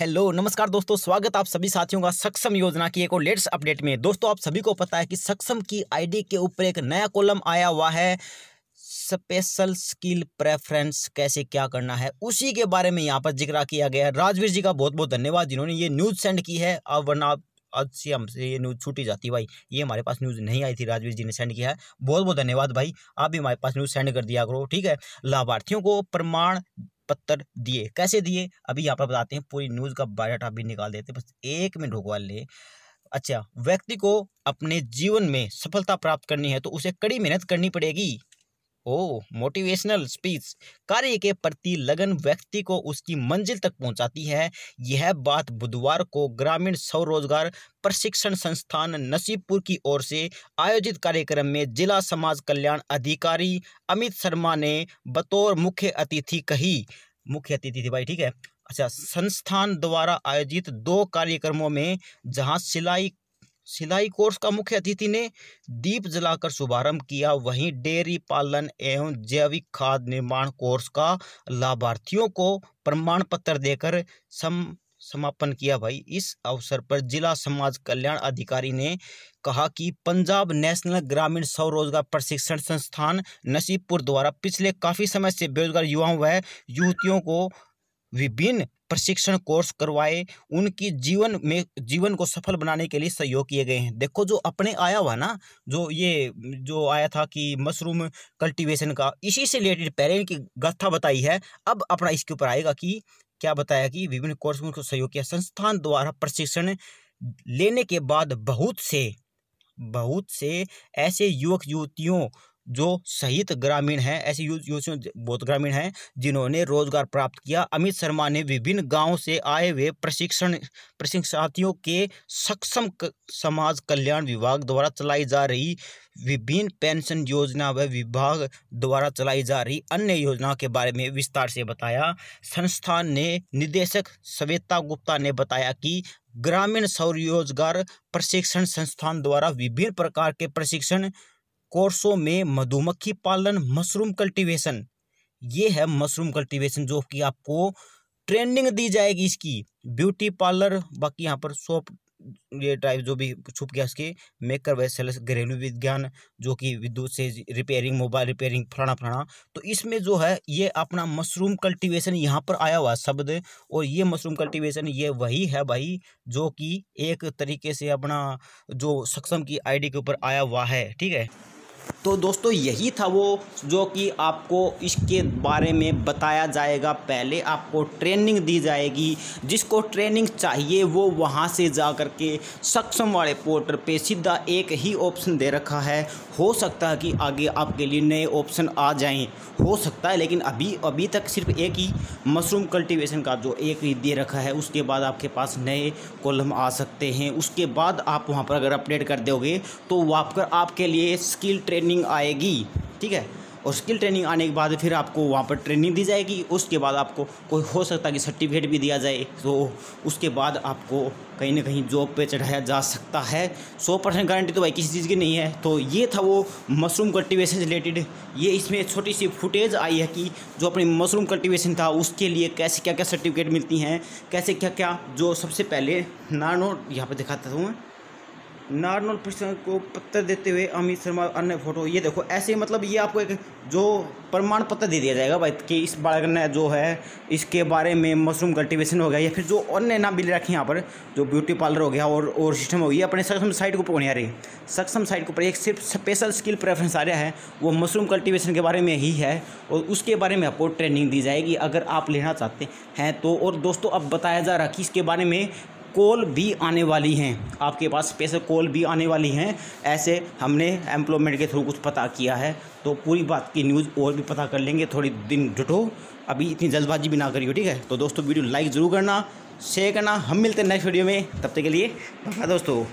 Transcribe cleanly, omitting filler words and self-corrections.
Hello नमस्कार दोस्तों, स्वागत आप सभी साथियों का सक्षम योजना की एक और लेटेस्ट अपडेट में। दोस्तों आप सभी को पता है कि सक्षम की आईडी के ऊपर एक नया कॉलम आया हुआ है, स्पेशल स्किल प्रेफरेंस, कैसे क्या करना है उसी के बारे में यहाँ पर जिक्र किया गया है। राजवीर जी का बहुत बहुत धन्यवाद जिन्होंने ये न्यूज़ सेंड की है। अब वरना आज से हमसे ये न्यूज़ छूटी जाती भाई, ये हमारे पास न्यूज़ नहीं आई थी, राजवीर जी ने सेंड किया है, बहुत बहुत धन्यवाद भाई। आप भी हमारे पास न्यूज़ सेंड कर दिया करो, ठीक है। लाभार्थियों को प्रमाण पत्तर दिए, कैसे दिए अभी यहाँ पर बताते हैं, पूरी न्यूज़ का बायोडाटा भी निकाल देते हैं, बस एक मिनट रुकवा ले। अच्छा, व्यक्ति को अपने जीवन में सफलता प्राप्त करनी है तो उसे कड़ी मेहनत करनी पड़ेगी। ओ मोटिवेशनल स्पीच। कार्य के प्रति लगन व्यक्ति को उसकी मंजिल तक पहुंचाती है। यह बात बुधवार को ग्रामीण स्वरोजगार प्रशिक्षण संस्थान नसीबपुर की ओर से आयोजित कार्यक्रम में जिला समाज कल्याण अधिकारी अमित शर्मा ने बतौर मुख्य अतिथि कही। मुख्य अतिथि थी भाई, ठीक है। अच्छा, संस्थान द्वारा आयोजित दो कार्यक्रमों में जहां सिलाई कोर्स का मुख्य अतिथि ने दीप जलाकर शुभारंभ किया, वहीं डेयरी पालन एवं जैविक खाद निर्माण कोर्स का लाभार्थियों को प्रमाण पत्र देकर समापन किया। भाई इस अवसर पर जिला समाज कल्याण अधिकारी ने कहा कि पंजाब नेशनल ग्रामीण स्वरोजगार प्रशिक्षण संस्थान नसीबपुर द्वारा पिछले काफ़ी समय से बेरोजगार युवाओं व युवतियों को विभिन्न प्रशिक्षण कोर्स करवाए, उनकी जीवन को सफल बनाने के लिए सहयोग किए गए हैं। देखो जो अपने आया हुआ ना, जो आया था कि मशरूम कल्टीवेशन का, इसी से रिलेटेड पैरेंट की गाथा बताई है। अब अपना इसके ऊपर आएगा कि क्या बताया कि विभिन्न कोर्स में उनको सहयोग किया। संस्थान द्वारा प्रशिक्षण लेने के बाद बहुत से ऐसे युवक युवतियों जो सहित ग्रामीण हैं, ऐसे युवतियों बहुत ग्रामीण हैं जिन्होंने रोजगार प्राप्त किया। अमित शर्मा ने विभिन्न गांवों से आए हुए प्रशिक्षणार्थियों के सक्षम समाज कल्याण विभाग द्वारा चलाई जा रही विभिन्न पेंशन योजना व विभाग द्वारा चलाई जा रही अन्य योजनाओं के बारे में विस्तार से बताया। संस्थान ने निदेशक सविता गुप्ता ने बताया कि ग्रामीण स्वरोजगार प्रशिक्षण संस्थान द्वारा विभिन्न प्रकार के प्रशिक्षण कोर्सों में मधुमक्खी पालन, मशरूम कल्टीवेशन, ये है मशरूम कल्टीवेशन जो कि आपको ट्रेनिंग दी जाएगी, इसकी ब्यूटी पार्लर, बाकी यहाँ पर शॉप ये टाइप जो भी छुप गया इसके मेकर व सेलर्स, घरेलू विज्ञान जो कि विद्युत से रिपेयरिंग, मोबाइल रिपेयरिंग, फलाना। तो इसमें जो है ये अपना मशरूम कल्टीवेशन यहाँ पर आया हुआ शब्द, और ये मशरूम कल्टीवेशन ये वही है भाई जो कि एक तरीके से अपना जो सक्षम की आईडी के ऊपर आया हुआ है, ठीक है। तो दोस्तों यही था वो जो कि आपको इसके बारे में बताया जाएगा। पहले आपको ट्रेनिंग दी जाएगी, जिसको ट्रेनिंग चाहिए वो वहाँ से जा कर के सक्षम वाले पोर्टल पे सीधा एक ही ऑप्शन दे रखा है। हो सकता है कि आगे आपके लिए नए ऑप्शन आ जाएं, हो सकता है, लेकिन अभी तक सिर्फ एक ही मशरूम कल्टीवेशन का जो एक ही दे रखा है। उसके बाद आपके पास नए कॉलम आ सकते हैं, उसके बाद आप वहाँ पर अगर अपडेट कर दोगे तो वहाँ पर आपके लिए स्किल ट्रेनिंग आएगी, ठीक है। और स्किल ट्रेनिंग आने के बाद फिर आपको वहाँ पर ट्रेनिंग दी जाएगी, उसके बाद आपको कोई हो सकता है कि सर्टिफिकेट भी दिया जाए, तो उसके बाद आपको कहीं ना कहीं जॉब पे चढ़ाया जा सकता है। 100% गारंटी तो भाई किसी चीज़ की नहीं है। तो ये था वो मशरूम कल्टीवेशन रिलेटेड, ये इसमें छोटी सी फुटेज आई है कि जो अपनी मशरूम कल्टीवेशन था उसके लिए कैसे क्या क्या सर्टिफिकेट मिलती हैं, कैसे क्या क्या जो सबसे पहले नारनोट यहाँ पर दिखाता हूँ मैं, नारनोल प्रशिक्षण को पत्र देते हुए अमित शर्मा अन्य फोटो। ये देखो ऐसे, मतलब ये आपको एक जो प्रमाण पत्र दे दिया जाएगा भाई कि इस बार ने जो है इसके बारे में मशरूम कल्टीवेशन हो गया, या फिर जो अन्य नाम बिल रखे यहाँ पर जो ब्यूटी पार्लर हो गया और सिस्टम हो गया अपने सक्षम साइट को पढ़ने आ रही। सक्षम साइट के ऊपर एक सिर्फ स्पेशल स्किल प्रेफरेंस आ रहा है, वो मशरूम कल्टीवेशन के बारे में ही है, और उसके बारे में आपको ट्रेनिंग दी जाएगी अगर आप लेना चाहते हैं तो। और दोस्तों अब बताया जा रहा है कि इसके बारे में कॉल भी आने वाली हैं, आपके पास स्पेशल कॉल भी आने वाली हैं, ऐसे हमने एम्प्लॉयमेंट के थ्रू कुछ पता किया है। तो पूरी बात की न्यूज़ और भी पता कर लेंगे, थोड़ी दिन डटो, अभी इतनी जल्दबाजी भी ना करियो, ठीक है। तो दोस्तों वीडियो लाइक ज़रूर करना, शेयर करना, हम मिलते हैं नेक्स्ट वीडियो में, तब तक के लिए दोस्तों।